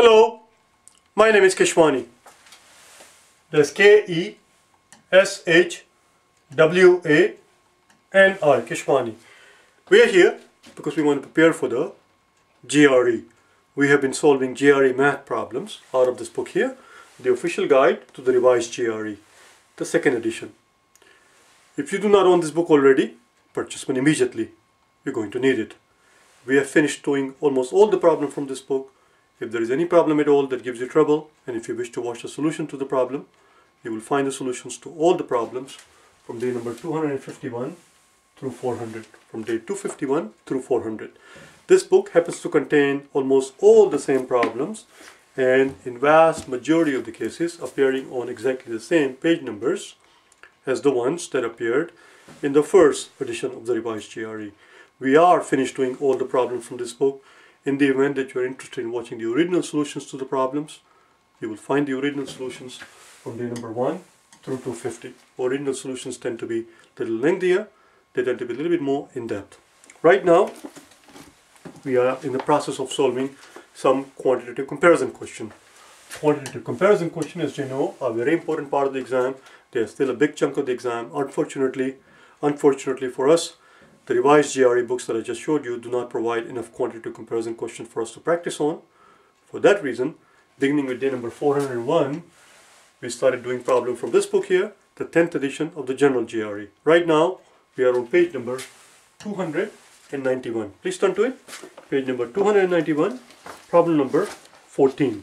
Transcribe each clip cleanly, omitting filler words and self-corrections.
Hello, my name is Keshwani. That's K-E-S-H-W-A-N-I, Keshwani. We are here because we want to prepare for the GRE. We have been solving GRE math problems out of this book here, the official guide to the revised GRE, the second edition. If you do not own this book already, purchase one immediately. You're going to need it. We have finished doing almost all the problems from this book. If there is any problem at all that gives you trouble, and if you wish to watch the solution to the problem, you will find the solutions to all the problems from day number 251 through 400. From day 251 through 400. This book happens to contain almost all the same problems, and in vast majority of the cases appearing on exactly the same page numbers as the ones that appeared in the first edition of the revised GRE. We are finished doing all the problems from this book. In the event that you are interested in watching the original solutions to the problems, you will find the original solutions from day number 1 through 250. Original solutions tend to be a little lengthier, they tend to be a little bit more in-depth. Right now, we are in the process of solving some quantitative comparison question. Quantitative comparison question, as you know, are a very important part of the exam. They are still a big chunk of the exam. Unfortunately for us, the revised GRE books that I just showed you do not provide enough quantitative comparison questions for us to practice on. For that reason, beginning with day number 401, we started doing problems from this book here, the 10th edition of the general GRE. Right now, we are on page number 291. Please turn to it. Page number 291, problem number 14.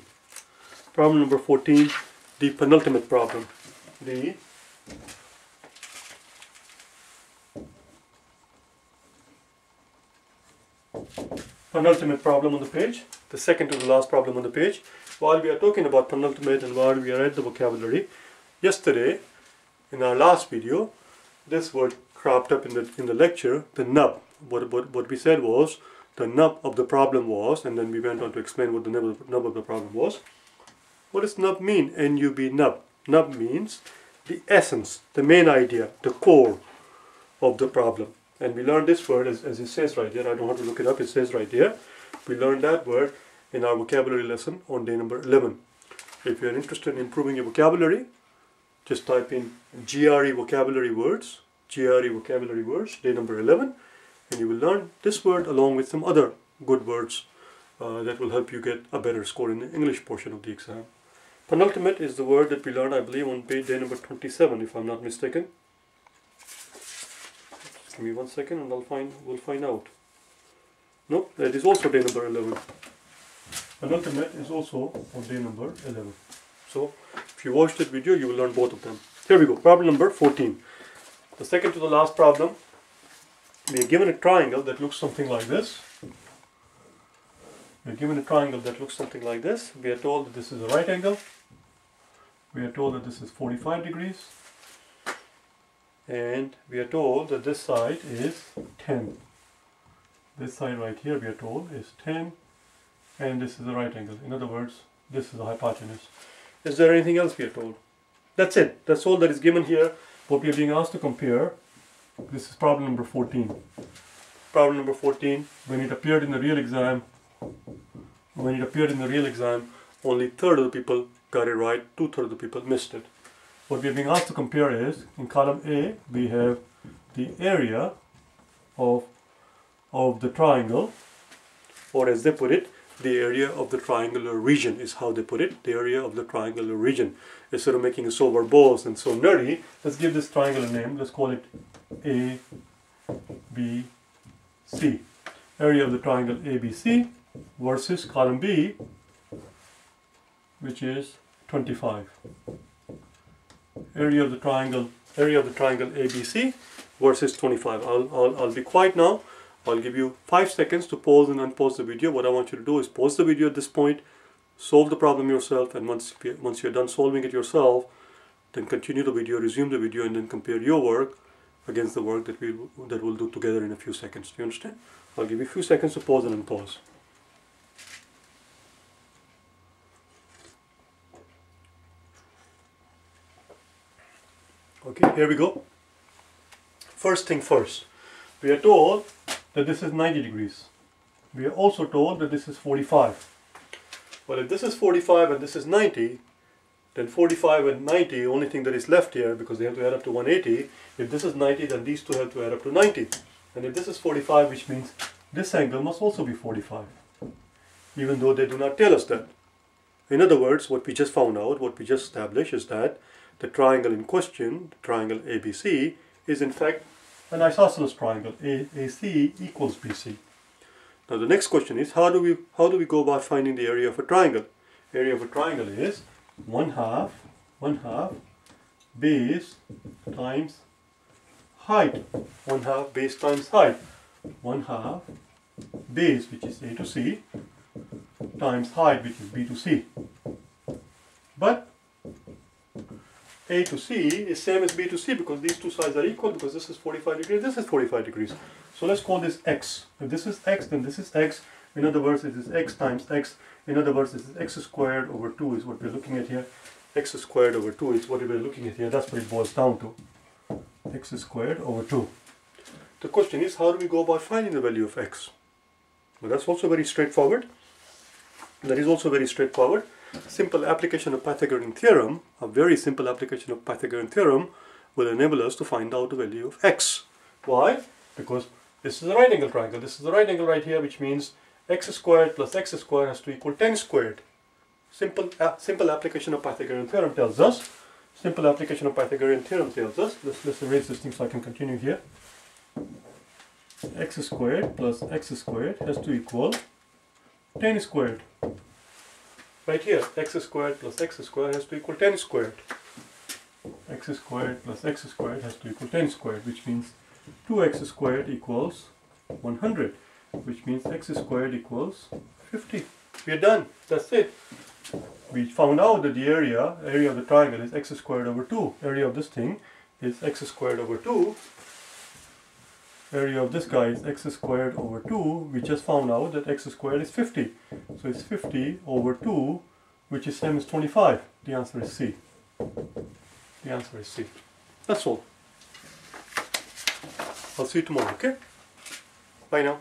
Problem number 14, the penultimate problem. The penultimate problem on the page, the second to the last problem on the page. While we are talking about penultimate and while we are at the vocabulary, yesterday in our last video, this word cropped up in the lecture, the nub. What we said was the nub of the problem was, and then we went on to explain what the nub of the problem was. What does nub mean? N-U-B, nub. Nub means the essence, the main idea, the core of the problem. And we learned this word, as it says right here, I don't have to look it up, it says right here. We learned that word in our vocabulary lesson on day number 11. If you are interested in improving your vocabulary, just type in GRE vocabulary words, day number 11, and you will learn this word along with some other good words that will help you get a better score in the English portion of the exam. Penultimate is the word that we learned, I believe, on page day number 27, if I'm not mistaken. Give me 1 second and we'll find out. No, that is also day number 11. Penultimate is also on day number 11. So if you watch that video, you will learn both of them. Here we go, problem number 14. The second to the last problem. We are given a triangle that looks something like this. We are given a triangle that looks something like this. We are told that this is a right angle. We are told that this is 45 degrees. And we are told that this side is 10. This side right here, we are told, is 10. And this is a right angle. In other words, this is a hypotenuse. Is there anything else we are told? That's it. That's all that is given here. What we are being asked to compare, this is problem number 14. Problem number 14, when it appeared in the real exam, only 1/3 of the people got it right, 2/3 of the people missed it. What we are being asked to compare is, in column A, we have the area of the triangle, or as they put it, the area of the triangular region is how they put it, the area of the triangular region. Instead of making it so verbose and so nerdy, let's give this triangle a name. Let's call it A, B, C. Area of the triangle ABC versus column B, which is 25. Area of the triangle ABC versus 25. I'll be quiet now. I'll give you 5 seconds to pause and unpause the video. What I want you to do is pause the video at this point, solve the problem yourself, and once you're done solving it yourself, then continue the video, resume the video, and then compare your work against the work that we'll do together in a few seconds. Do you understand? I'll give you a few seconds to pause and unpause. Okay, here we go. First thing first, we are told that this is 90 degrees. We are also told that this is 45. Well, if this is 45 and this is 90, then 45 and 90, only thing that is left here, because they have to add up to 180, if this is 90, then these two have to add up to 90. And if this is 45, which means this angle must also be 45, even though they do not tell us that. In other words, what we just found out, what we just established, is that the triangle in question, triangle ABC, is in fact an isosceles triangle. AC equals BC. Now the next question is, how do we go about finding the area of a triangle? Area of a triangle is 1/2 base times height. 1/2 base times height. 1/2 base, which is A to C, times height, which is B to C. But A to C is same as B to C because these two sides are equal, because this is 45 degrees, this is 45 degrees. So let's call this X. If this is X, then this is X. In other words, it is X times X. In other words, this is X squared over 2 is what we're looking at here. X squared over 2 is what we're looking at here. That's what it boils down to. X squared over 2. The question is, how do we go about finding the value of X? Well, that's also very straightforward. That is also very straightforward. Simple application of Pythagorean theorem, a very simple application of Pythagorean theorem, will enable us to find out the value of X. Why? Because this is a right angle triangle. This is the right angle right here, which means X squared plus X squared has to equal 10 squared. Simple application of Pythagorean theorem tells us. Simple application of Pythagorean theorem tells us. Let's erase this thing so I can continue here. X squared plus X squared has to equal 10 squared. Right here, X squared plus X squared has to equal 10 squared. X squared plus X squared has to equal 10 squared, which means 2X squared equals 100, which means X squared equals 50. We're done. That's it. We found out that the area of the triangle is X squared over 2. Area of this thing is X squared over 2. Area of this guy is X squared over 2. We just found out that X squared is 50. So it's 50 over 2, which is same as 25. The answer is C. The answer is C. That's all. I'll see you tomorrow, okay? Bye now.